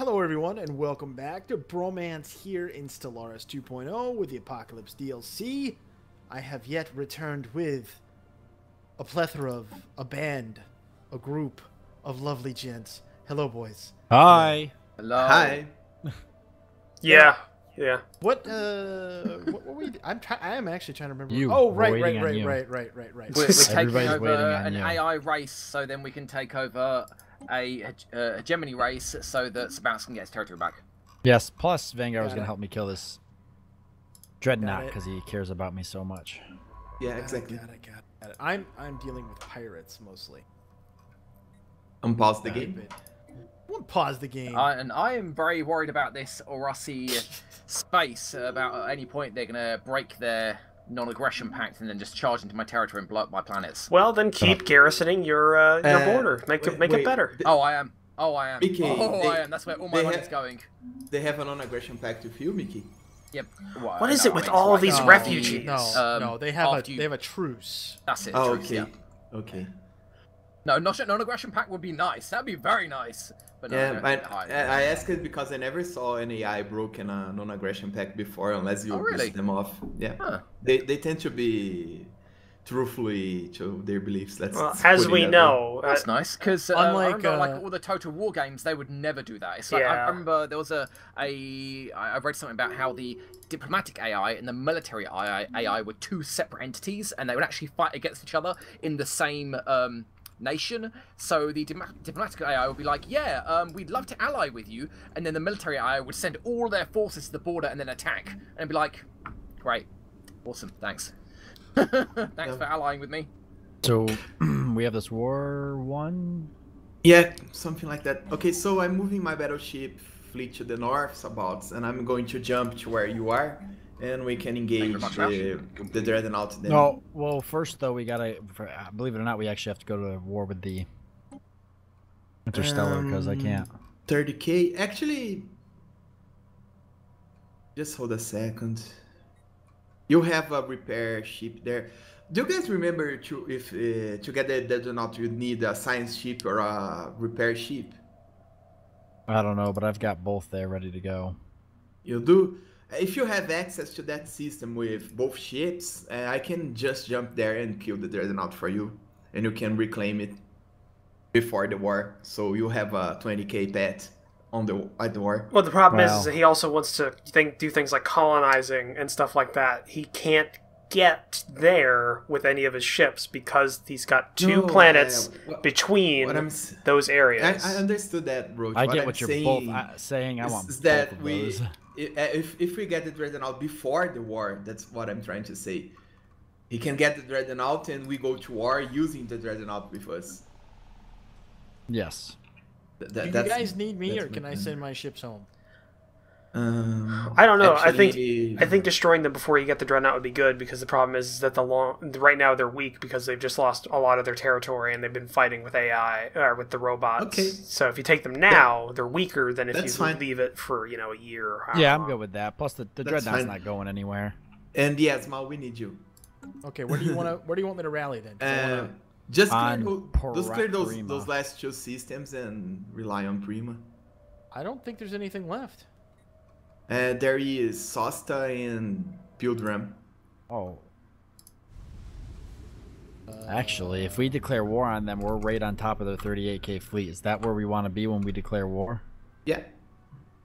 Hello everyone and welcome back to Bromance here in Stellaris 2.0 with the Apocalypse DLC. I have yet returned with a plethora of a band, a group of lovely gents. Hello boys. Hi. Hello. Hi. Yeah. Yeah. What were we? I am actually trying to remember. Oh right. We're taking over an AI race, so then we can take over a Gemini race, so that Sabouts can get his territory back. Yes. Plus, Vanguard was going to help me kill this dreadnought because he cares about me so much. Yeah, exactly. Got it. I'm dealing with pirates mostly. Unpause the game. We'll pause the game. And I am very worried about this Orasi space. About at any point they're gonna break their non-aggression pact and then just charge into my territory and blow up my planets. Well, then keep garrisoning your border. Make it better. I am. That's where all my money's going. They have a non-aggression pact with you, Mickey. Yep. Well, what is it with all of these refugees? No, they have a truce. That's it. Oh, truce, okay. Yeah. Okay. No, non-aggression pact would be nice. That'd be very nice. But no, yeah, I ask it because I never saw an AI broken a non-aggression pact before, unless you push them off. Yeah, huh. They tend to be truthfully to their beliefs. That's nice because unlike all the Total War games, they would never do that. It's like, yeah. I remember there was I read something about how the diplomatic AI and the military AI were two separate entities, and they would actually fight against each other in the same nation. So the diplomatic AI would be like, yeah, we'd love to ally with you, and then the military AI would send all their forces to the border and then attack, and be like, great, awesome, thanks. thanks for allying with me. So we have this war one? Yeah, something like that. Okay, so I'm moving my battleship fleet to the north, Sabouts, and I'm going to jump to where you are, and we can engage the dreadnought. No, well, first though, we gotta, believe it or not, we actually have to go to war with the Interstellar because I can't. 30k, actually. Just hold a second. You have a repair ship there. Do you guys remember to get the dreadnought you need a science ship or a repair ship? I don't know, but I've got both there ready to go. You do. If you have access to that system with both ships, I can just jump there and kill the dreadnought for you, and you can reclaim it before the war. So you have a 20k pet on the at the war. Well, the problem is that he also wants to do things like colonizing and stuff like that. He can't get there with any of his ships because he's got two planets between those areas. I understood that, Roach. I get what you're both saying. I want both of those. If we get the dreadnought before the war, that's what I'm trying to say. He can get the dreadnought and we go to war using the dreadnought with us. Yes. Do you guys need me, or can I send my ships home? I don't know. Actually, I think destroying them before you get the dreadnought would be good, because the problem is that right now they're weak because they've just lost a lot of their territory and they've been fighting with AI or with the robots. Okay. So if you take them now, they're weaker than if you leave it for, you know, a year. Or yeah, I'm good with that. Plus the dreadnought's not going anywhere. And yes, Mal, we need you. Okay, where do you want me to rally then? Just clear those last two systems and rely on Prima. I don't think there's anything left. There is Sosta and Pilgrim. Oh. Actually, if we declare war on them, we're right on top of their 38k fleet. Is that where we want to be when we declare war? Yeah.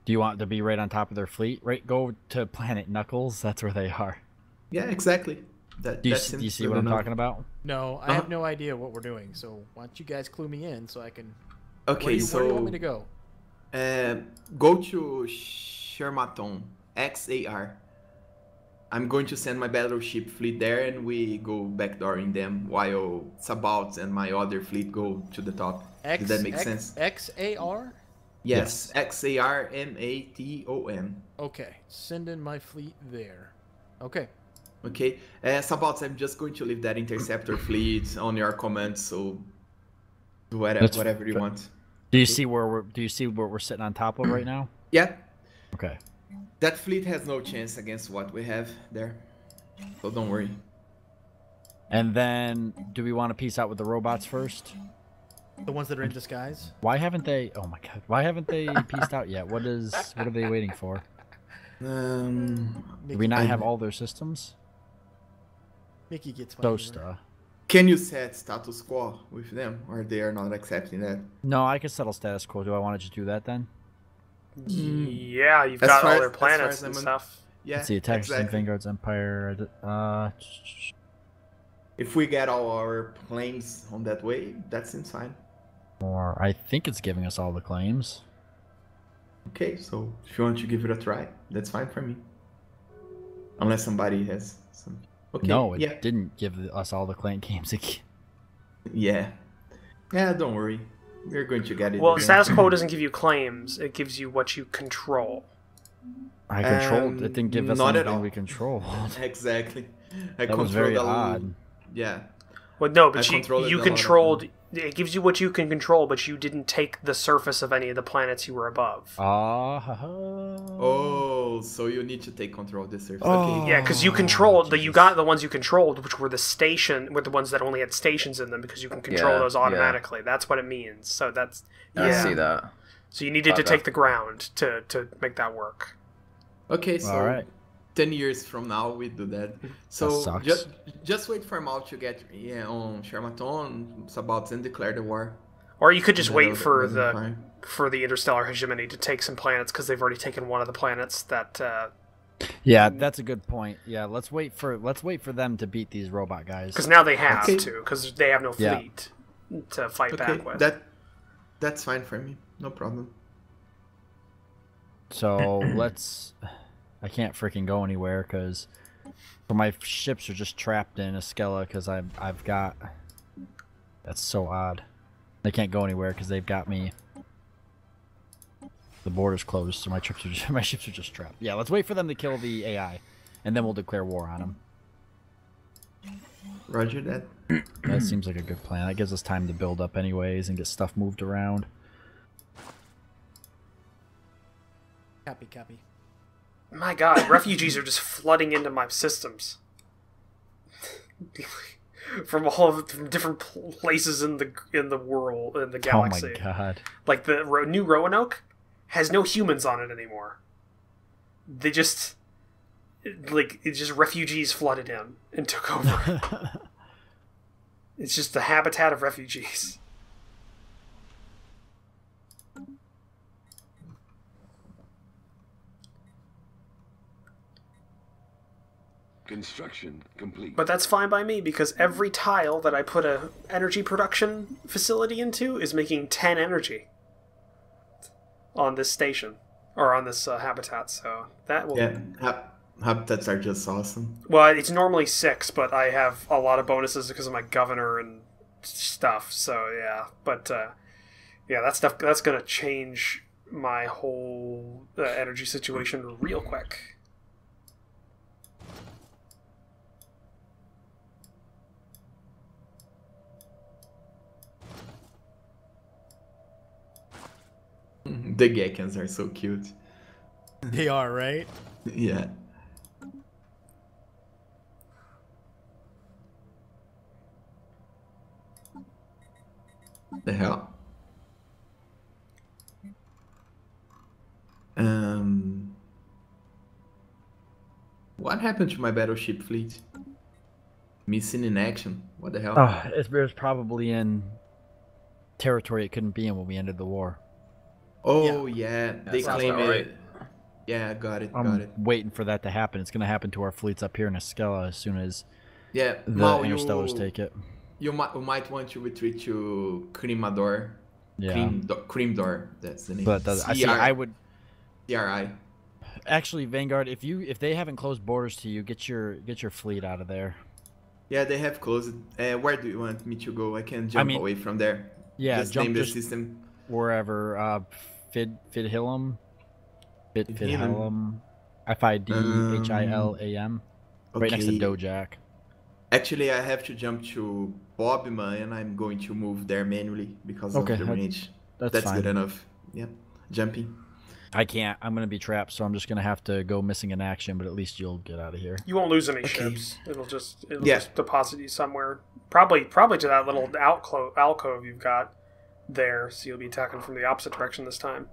Do you want to be right on top of their fleet? Right, go to Planet Knuckles. That's where they are. Yeah, exactly. Do you see what I'm talking about? No, I have no idea what we're doing. So why don't you guys clue me in so I can? Okay, where do you want me to go? Go to Shermaton, XAR. I'm going to send my battleship fleet there, and we go backdooring them while Sabouts and my other fleet go to the top. Does that make sense? XAR? Yes, XARMATON. Okay, send in my fleet there. Okay. Okay, Sabouts, I'm just going to leave that interceptor fleet on your command, so do whatever you want. Do you see where we're sitting on top of right now? Yeah. Okay. That fleet has no chance against what we have there, so don't worry. And then, do we want to peace out with the robots first? The ones that are in disguise? Why haven't they... Oh my god. Why haven't they pieced out yet? What are they waiting for? Do we not have all their systems? Mickey gets one. Can you set status quo with them, or they are not accepting that? No, I can settle status quo. Do I want to just do that then? Yeah, you've got all their planets and stuff. Yeah, let's see, attacks in Vanguard's Empire. If we get all our claims on that way, that seems fine. Or I think it's giving us all the claims. Okay, so if you want to give it a try, that's fine for me. Unless somebody has some... Okay, no, it didn't give us all the claim games again. Yeah. Yeah, don't worry. We're going to get it. Well, status quo doesn't give you claims. It gives you what you control. I controlled. It didn't give us anything we controlled. Exactly. That was very odd. Yeah. Well, no, but you controlled... It gives you what you can control, but you didn't take the surface of any of the planets you were above. Oh, so you need to take control of the surface. Oh. Okay. Yeah, because you controlled you got the ones you controlled, which were the station, with the ones that only had stations in them, because you can control those automatically. That's what it means. So that's I see that. So you needed to take the ground to make that work. Okay, so all right. 10 years from now, we do that. So that just wait for Mal to get on Sharmaton, Sabouts, and declare the war. Or you could just wait for the Interstellar Hegemony to take some planets, because they've already taken one of the planets that. Yeah, that's a good point. Yeah, let's wait for them to beat these robot guys. Because now they have to, because they have no fleet to fight back with. That's fine for me, no problem. So let's. I can't freaking go anywhere because my ships are just trapped in a Skella because I've got... That's so odd. They can't go anywhere because they've got me... The border's closed, so my ships are just trapped. Yeah, let's wait for them to kill the AI, and then we'll declare war on them. Roger that. That seems like a good plan. That gives us time to build up anyways and get stuff moved around. Copy, copy. My god, refugees are just flooding into my systems. from different places in the world, in the galaxy. Oh my god. Like the new Roanoke has no humans on it anymore. They just it's just refugees flooded in and took over. It's just the habitat of refugees. Construction complete. But that's fine by me, because every tile that I put a energy production facility into is making 10 energy on this station, or on this habitat, so that will... Yeah, habitats are just awesome. Well, it's normally 6, but I have a lot of bonuses because of my governor and stuff, so yeah. But, yeah, that stuff, that's gonna change my whole energy situation real quick. The geckos are so cute. They are, right? Yeah. The hell? What happened to my battleship fleet? Missing in action. What the hell? Oh, it was probably in territory it couldn't be in when we ended the war. Oh, yeah. They claim it. Right. Yeah, got it. I'm waiting for that to happen. It's going to happen to our fleets up here in Escala as soon as the Interstellars take it. You might want to retreat to Crimador. Yeah. Crimador, that's the name. But I would... CRI. Actually, Vanguard, if they haven't closed borders to you, get your fleet out of there. Yeah, they have closed. Where do you want me to go? I can jump away from there. Yeah, just jump the system. Wherever, Fidhillam, Fidhillam, Fidhillam, right next to Dojak. Actually, I have to jump to Bobima, and I'm going to move there manually because of the range. That's good enough. Yep, jumping. I can't. I'm gonna be trapped, so I'm just gonna have to go missing in action. But at least you'll get out of here. You won't lose any ships. It'll just deposit you somewhere. Probably to that little alcove you've got. there, so you'll be attacking from the opposite direction this time.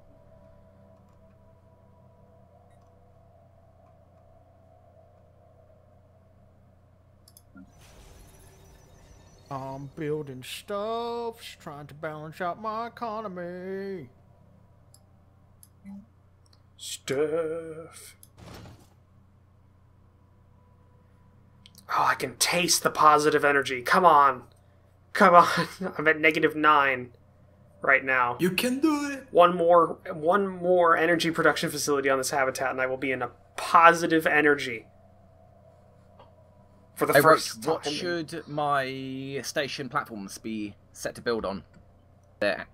I'm building stuff, trying to balance out my economy. Stuff. Oh, I can taste the positive energy. Come on. Come on. I'm at -9 right now. You can do it. One more energy production facility on this habitat, and I will be in a positive energy. For the first time. What should my station platforms be set to build on? Their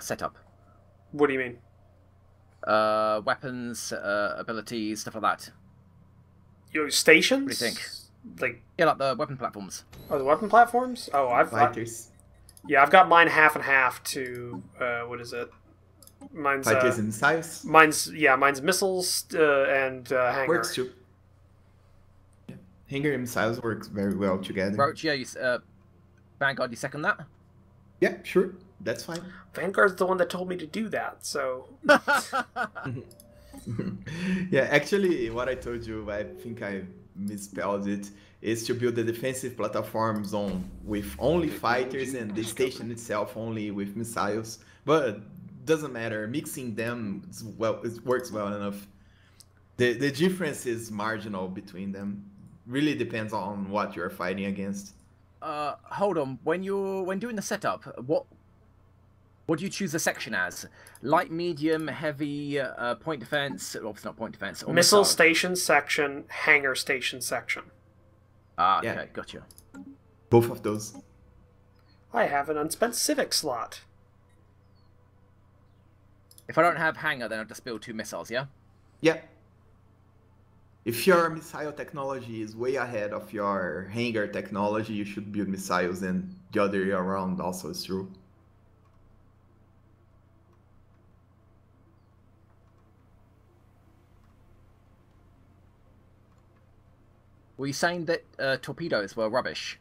setup. What do you mean? Weapons, abilities, stuff like that. Your stations? What do you think? Like, yeah, like the weapon platforms. Oh, the weapon platforms? Oh, I've got mine half and half to what is it? Mine's fighters in size. Mine's missiles and hangar. Works too. Yeah. Hangar and missiles works very well together. Roach, yeah, you, Vanguard, you second that? Yeah, sure, that's fine. Vanguard's the one that told me to do that, so. Yeah, actually, what I told you, I think I misspelled it, is to build the defensive platform zone with only fighters and the station itself only with missiles, but doesn't matter, mixing them, well, it works well enough. The difference is marginal between them, really depends on what you're fighting against. Hold on, when doing the setup, what do you choose the section as? Light, medium, heavy, point defense, obviously not point defense. Missile station section, hangar station section. Ah, okay, yeah. Gotcha. Both of those. I have an unspent civic slot. If I don't have hangar, then I'll just build 2 missiles, yeah? Yeah. If your missile technology is way ahead of your hangar technology, you should build missiles, and the other way around also is true. Were you saying that torpedoes were rubbish?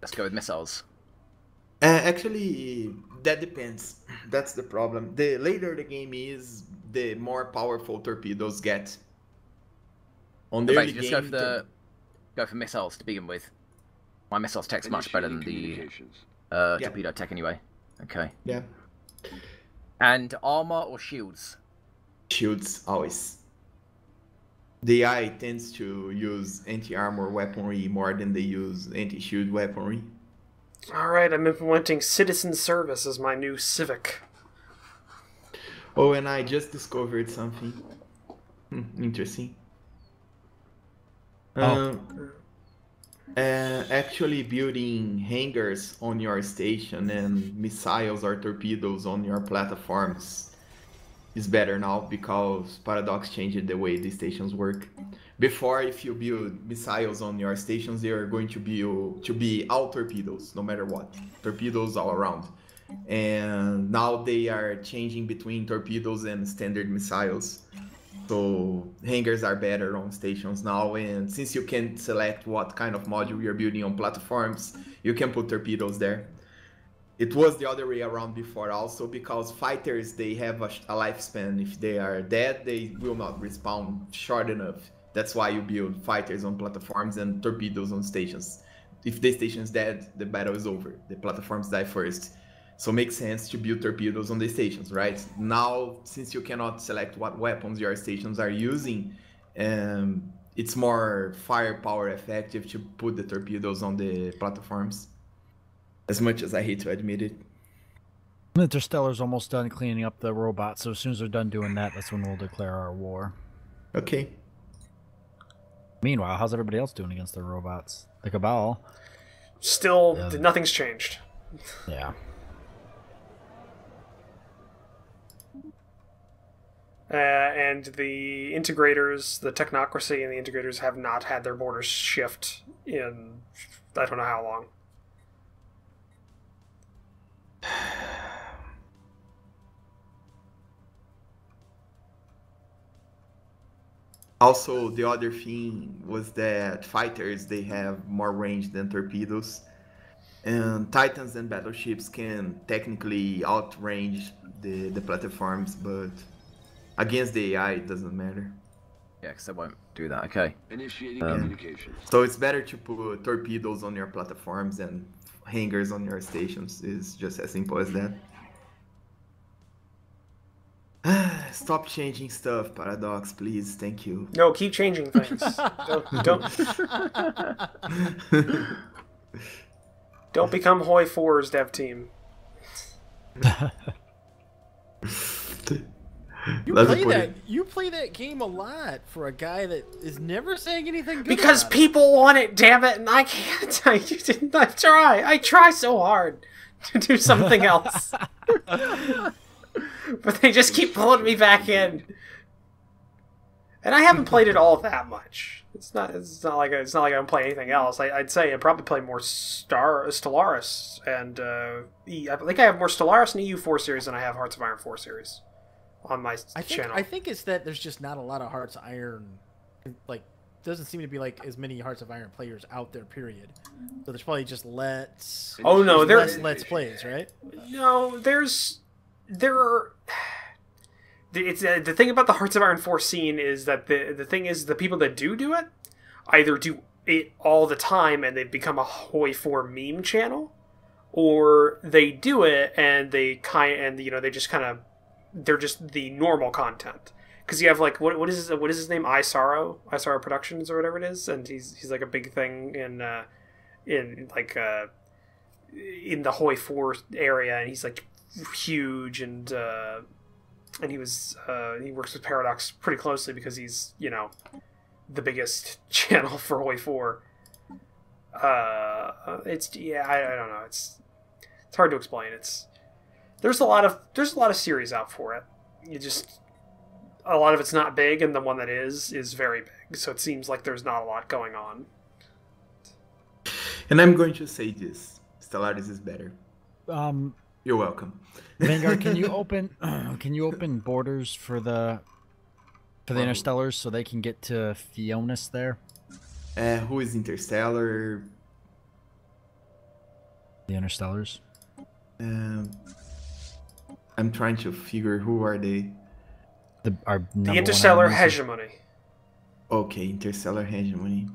Let's go with missiles. Actually, that depends. That's the problem. The later the game is, the more powerful torpedoes get. On the early game, just go for missiles to begin with. My missiles tech's much better than the torpedo tech anyway. Okay. Yeah. And armor or shields? Shields, always. The AI tends to use anti-armor weaponry more than they use anti-shield weaponry. Alright, I'm implementing citizen service as my new civic. Oh, and I just discovered something. Interesting. Actually building hangars on your station and missiles or torpedoes on your platforms is better now, because Paradox changed the way the stations work. Before, if you build missiles on your stations, they are going to be all torpedoes, no matter what. Torpedoes all around. And now they are changing between torpedoes and standard missiles. So hangars are better on stations now, and since you can select what kind of module you're building on platforms, you can put torpedoes there. It was the other way around before also, because fighters, they have a lifespan. If they are dead, they will not respawn short enough. That's why you build fighters on platforms and torpedoes on stations. If the station's dead, the battle is over. The platforms die first. So it makes sense to build torpedoes on the stations, right? Now, since you cannot select what weapons your stations are using, it's more firepower effective to put the torpedoes on the platforms. As much as I hate to admit it. Interstellar's almost done cleaning up the robots, so as soon as they're done doing that, that's when we'll declare our war. Okay. Meanwhile, how's everybody else doing against their robots? The Cabal? Still, nothing's changed. Yeah. And the integrators, the technocracy and the integrators have not had their borders shift in I don't know how long. Also, the other thing was that fighters, they have more range than torpedoes, And Titans and battleships can technically outrange the platforms, but against the AI it doesn't matter. Yeah, because I won't do that. Okay. Initiating communication. So it's better to put torpedoes on your platforms and hangars on your stations. It's just as simple as that. Stop changing stuff, Paradox, please. Thank you. No, keep changing things. Don't become Hoi 4's dev team. You play that game a lot for a guy that is never saying anything good. Because people want it, damn it, and I can't. I try so hard to do something else. But they just keep pulling me back in. And I haven't played it all that much. It's not like I don't play anything else. I'd say I probably play more Stellaris, and I think I have more Stellaris and EU4 series than I have Hearts of Iron 4 series on my channel. I think it's that there's just not a lot of Hearts of Iron, like, doesn't seem to be like as many Hearts of Iron players out there, period. So there's probably just less plays, right? No, the thing about the Hearts of Iron 4 scene is that the people that do it either do it all the time and they've become a Hoi 4 meme channel, or they do it and they're just the normal content. Because you have, like, what is his name? iSorrowProductions or whatever it is, and he's like a big thing in the Hoi 4 area, and he's like huge, and he works with Paradox pretty closely because he's, you know, the biggest channel for Hoi 4. I don't know. It's hard to explain. There's a lot of series out for it. A lot of it's not big, and the one that is very big. So it seems like there's not a lot going on. And I'm going to say this: Stellaris is better. You're welcome. Vanguard, can you open borders for the Interstellars so they can get to Fionis there? Who is Interstellar? The Interstellars. I'm trying to figure who are they. The Interstellar Hegemony. Okay, Interstellar Hegemony.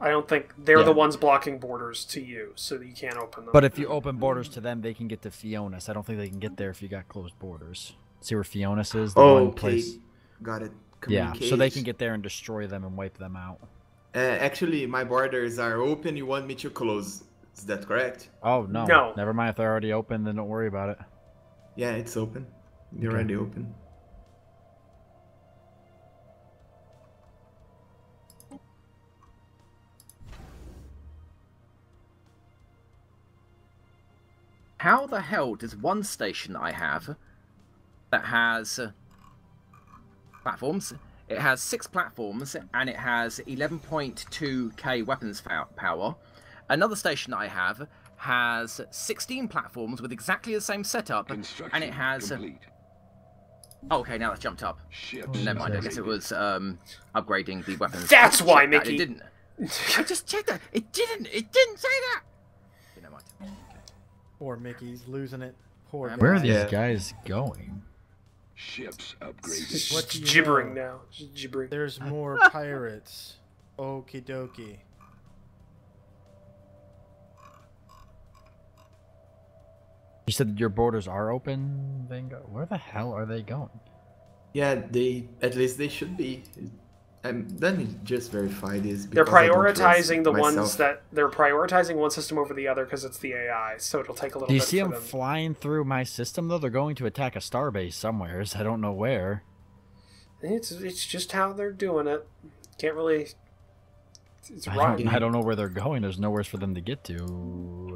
I don't think they're the ones blocking borders to you, so that you can't open them. But if you open borders to them, they can get to Fionis. I don't think they can get there if you got closed borders. See where Fionis is? The one place. Got it. Yeah, so they can get there and destroy them and wipe them out. Actually, my borders are open. You want me to close? Is that correct? Oh, no. No. Never mind. If they're already open, then don't worry about it. Yeah, it's open. You're already open. How the hell does one station I have that has platforms, it has 6 platforms and it has 11.2k weapons power. Another station I have has 16 platforms with exactly the same setup, and it has... Complete. Okay, now that's jumped up. Never mind, I guess it was upgrading the weapons. That's why, Mickey! It didn't. I just checked that! It didn't say that! Okay, never mind. Poor Mickey's losing it. Poor Mickey. Where are these guys going? Ships upgraded. What's gibbering now? Just gibbering. There's more pirates. Okie dokie. You said that your borders are open, Vanguard. Where the hell are they going? Yeah, at least they should be. Let me just verify this. They're prioritizing the ones that they're prioritizing one system over the other because it's the AI, so it'll take a little bit. Do you see them flying through my system though? They're going to attack a starbase somewhere. I don't know where. It's just how they're doing it. Can't really. It's rotten. I don't know where they're going. There's nowhere for them to get to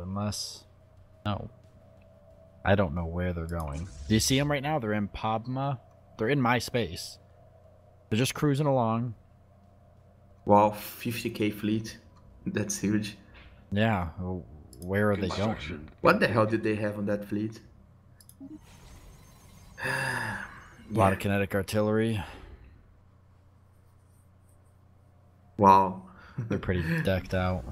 unless. No. I don't know where they're going. Do you see them right now? They're in Pabma. They're in my space. They're just cruising along. Wow, 50k fleet. That's huge. Yeah, where are they going? What the hell did they have on that fleet? A lot of kinetic artillery. Wow. They're pretty decked out.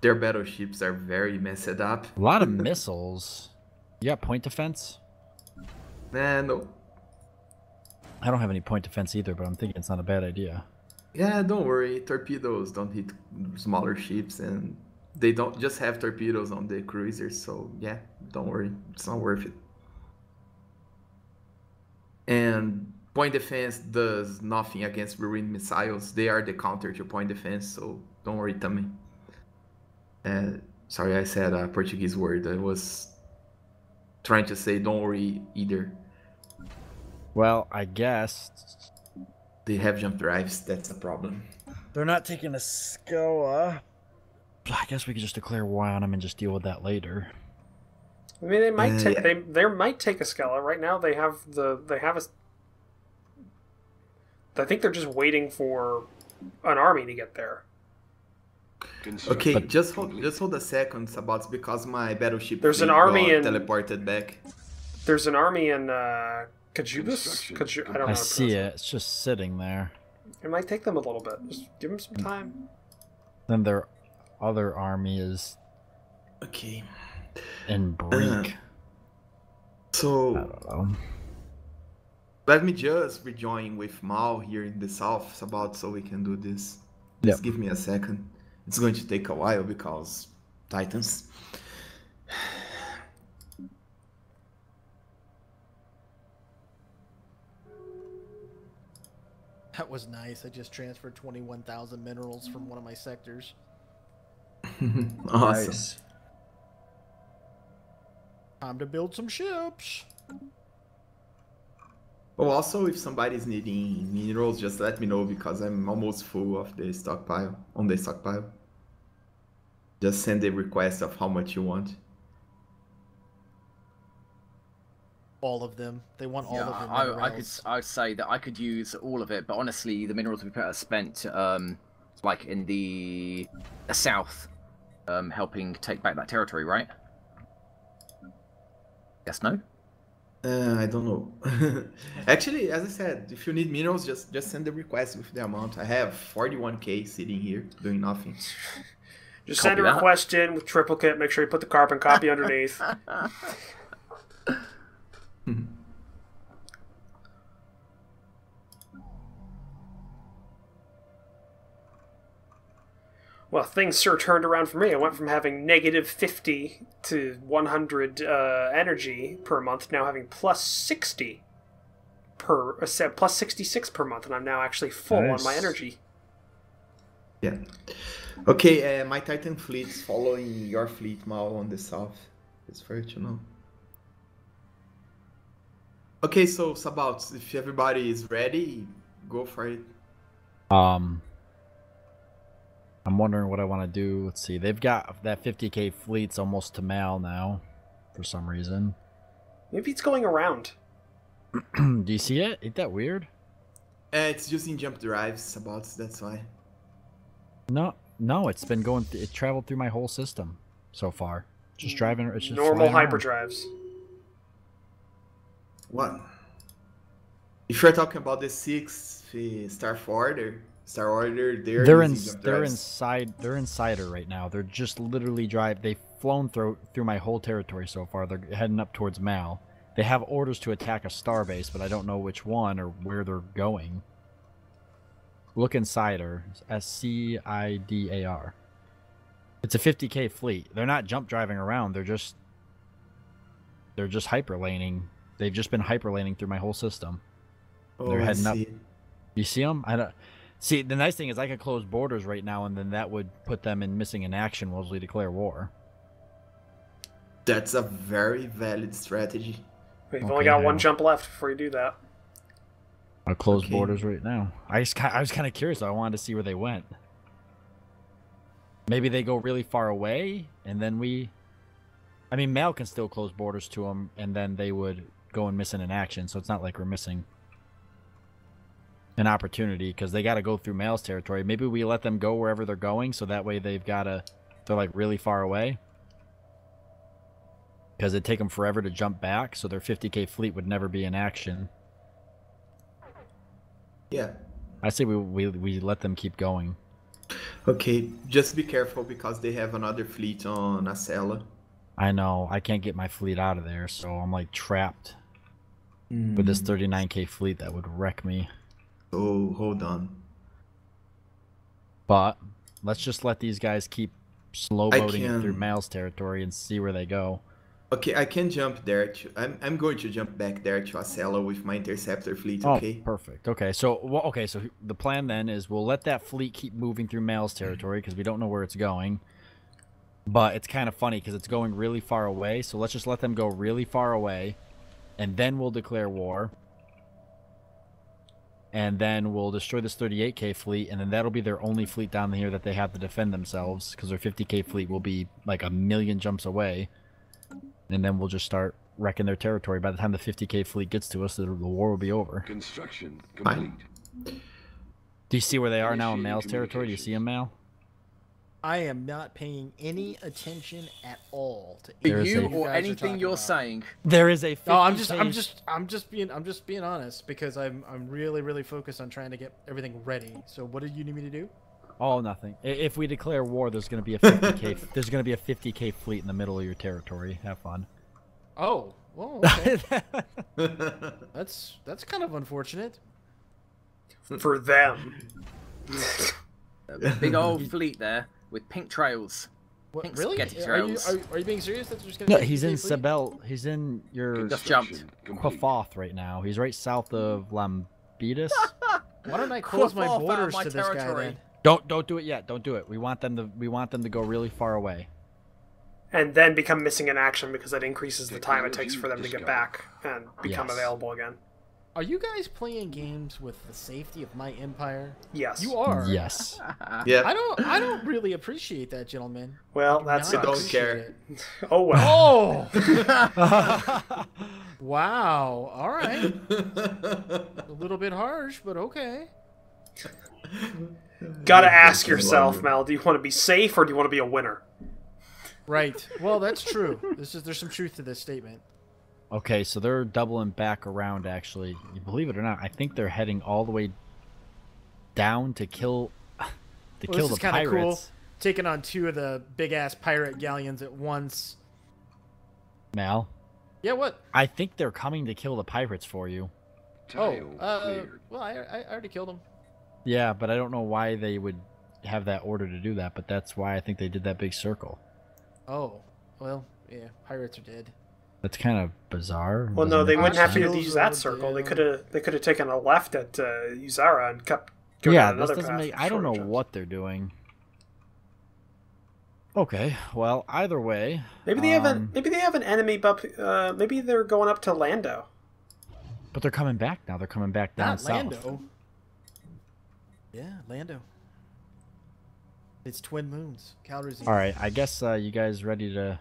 Their battleships are very messed up. A lot of missiles. You got point defense? Nah, no. I don't have any point defense either, but I'm thinking it's not a bad idea. Yeah, don't worry. Torpedoes don't hit smaller ships, and they don't just have torpedoes on the cruisers, so yeah, don't worry. It's not worth it. And point defense does nothing against marine missiles. They are the counter to point defense, so don't worry, Tommy. Sorry, I said a Portuguese word. I was trying to say don't worry either. Well, I guess they have jump drives. That's the problem. They're not taking a SCOA. I guess we could just declare war on them and just deal with that later. I mean, they might take they might take a SCOA. Right now, they have a. I think they're just waiting for an army to get there. Okay, but just hold a second, Sabouts, because my battleship there's an army in, teleported back. There's an army in Kajubis? I don't know. I see it. It's just sitting there. It might take them a little bit. Just give them some time. Then their other army is okay in Break. So I don't know. Let me just rejoin with Mal here in the south, Sabouts, so we can do this. Just give me a second. It's going to take a while because Titans. That was nice. I just transferred 21,000 minerals from one of my sectors. Awesome. Nice. Time to build some ships. Oh, also, if somebody's needing minerals, just let me know because I'm almost full of the stockpile. Just send a request of how much you want. All of them. They want all of them. I would say that I could use all of it, but honestly, the minerals we are spent, like in the south, helping take back that territory, right? Yes. No. I don't know. Actually, as I said, if you need minerals, just send the request with the amount. I have 41k sitting here doing nothing. Just send a request in with triplicate. Make sure you put the carbon copy underneath. Well, things sure turned around for me. I went from having negative 50 to 100 energy per month, now having plus 60 per plus 66 per month, and I'm now actually full on my energy. Yeah. Okay, my Titan fleet's following your fleet, Mal, on the south. It's virtual. Okay, so Sabouts, if everybody is ready, go for it. I'm wondering what I want to do. Let's see. They've got that 50k fleet's almost to Mal now, for some reason. Maybe it's going around. Do you see it? Ain't that weird? It's using jump drives, Sabouts. That's why. No, it's been going. It traveled through my whole system so far. Just driving. It's just normal hyperdrives. What? If you're talking about the 6th Star Order, they're inside her right now. They're just literally they've flown through my whole territory so far. They're heading up towards Mal. They have orders to attack a starbase, but I don't know which one or where they're going. Look inside her. SCIDAR. It's a 50k fleet. They're not jump driving around. They're just hyperlaning. They've just been hyperlaning through my whole system. Oh, they're heading up. You see them? I don't. See, the nice thing is I could close borders right now, and then that would put them in missing in action while we declare war. That's a very valid strategy. We've only got one jump left before you do that. I'll close borders right now. I was kind of curious. I wanted to see where they went. Maybe they go really far away, and then we... I mean, Mal can still close borders to them, and then they would go and miss in action, so it's not like we're missing an opportunity because they got to go through Mal's territory. Maybe we let them go wherever they're going, so that way they're like really far away, because it'd take them forever to jump back, so their 50k fleet would never be in action. Yeah, I say we let them keep going. Okay, just be careful because they have another fleet on Acela. I know, I can't get my fleet out of there, so I'm like trapped with this 39k fleet that would wreck me. Oh, hold on. But let's just let these guys keep slow boating through Mal's territory and see where they go. Okay, I can jump there. I'm going to jump back there to Acela with my interceptor fleet. Okay. Oh, perfect. Okay, so well, okay, so the plan then is we'll let that fleet keep moving through Mal's territory because we don't know where it's going. But it's kind of funny because it's going really far away. So let's just let them go really far away, and then we'll declare war. And then we'll destroy this 38k fleet, and then that'll be their only fleet down here that they have to defend themselves, because their 50k fleet will be like a million jumps away. And then we'll just start wrecking their territory. By the time the 50k fleet gets to us, the war will be over. Construction complete. Do you see where they are now in Mal's territory? Do you see them, Mal? I am not paying any attention at all to you or anything you're saying. There is a 50k. No, I'm just being honest because I'm really focused on trying to get everything ready. So what do you need me to do? Oh, nothing. If we declare war, there's going to be a 50k. There's going to be a 50k fleet in the middle of your territory. Have fun. Oh, well, okay. that's kind of unfortunate. For them. A big old fleet there. With pink trails. What, pink really? Trails. Are you being serious? That's just gonna no, he's in Sabel. He's in your Quafoth right now. He's right south of Lambetus. Why don't I close my borders to this guy then? Don't do it yet. Don't do it. We want them to go really far away. And then become missing in action because that increases the time it takes for them to get back and become available again. Are you guys playing games with the safety of my empire? Yes. You are. Yes. Yeah. I don't really appreciate that, gentlemen. Well, that's it. Don't care. Oh well. Oh. Wow. All right. A little bit harsh, but okay. Gotta ask yourself, Mal. Do you want to be safe or do you want to be a winner? Right. Well, that's true. There's some truth to this statement. Okay, so they're doubling back around, actually. Believe it or not, I think they're heading all the way down to kill the pirates. This is kind of cool, taking on two of the big-ass pirate galleons at once. Mal? Yeah, what? I think they're coming to kill the pirates for you. Oh, well, I already killed them. Yeah, but I don't know why they would have that order to do that, but that's why I think they did that big circle. Oh, well, yeah, pirates are dead. That's kind of bizarre. Well, no, they wouldn't have to use that circle. They could have taken a left at Uzara and kept going another path. I don't know what they're doing. Okay, well, either way, maybe they have an enemy, but maybe they're going up to Lando. But they're coming back now. They're coming back down south. Lando. Yeah, Lando. It's Twin Moons. Calrissian. All right, I guess you guys ready to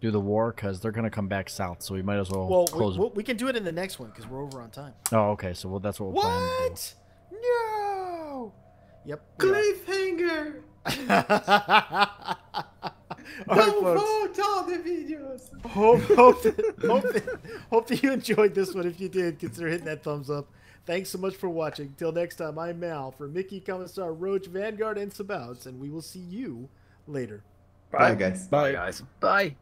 do the war, because they're going to come back south, so we might as well, close it. We can do it in the next one, because we're over on time. Oh, okay, so well, that's what we'll plan. What? No! Yep. Cliffhanger! Don't vote all the videos! Hope that you enjoyed this one. If you did, consider hitting that thumbs up. Thanks so much for watching. Till next time, I'm Mal for Mickey, Commissar, Roach, Vanguard, and Sabouts, and we will see you later. Bye, guys. Bye, guys. Bye.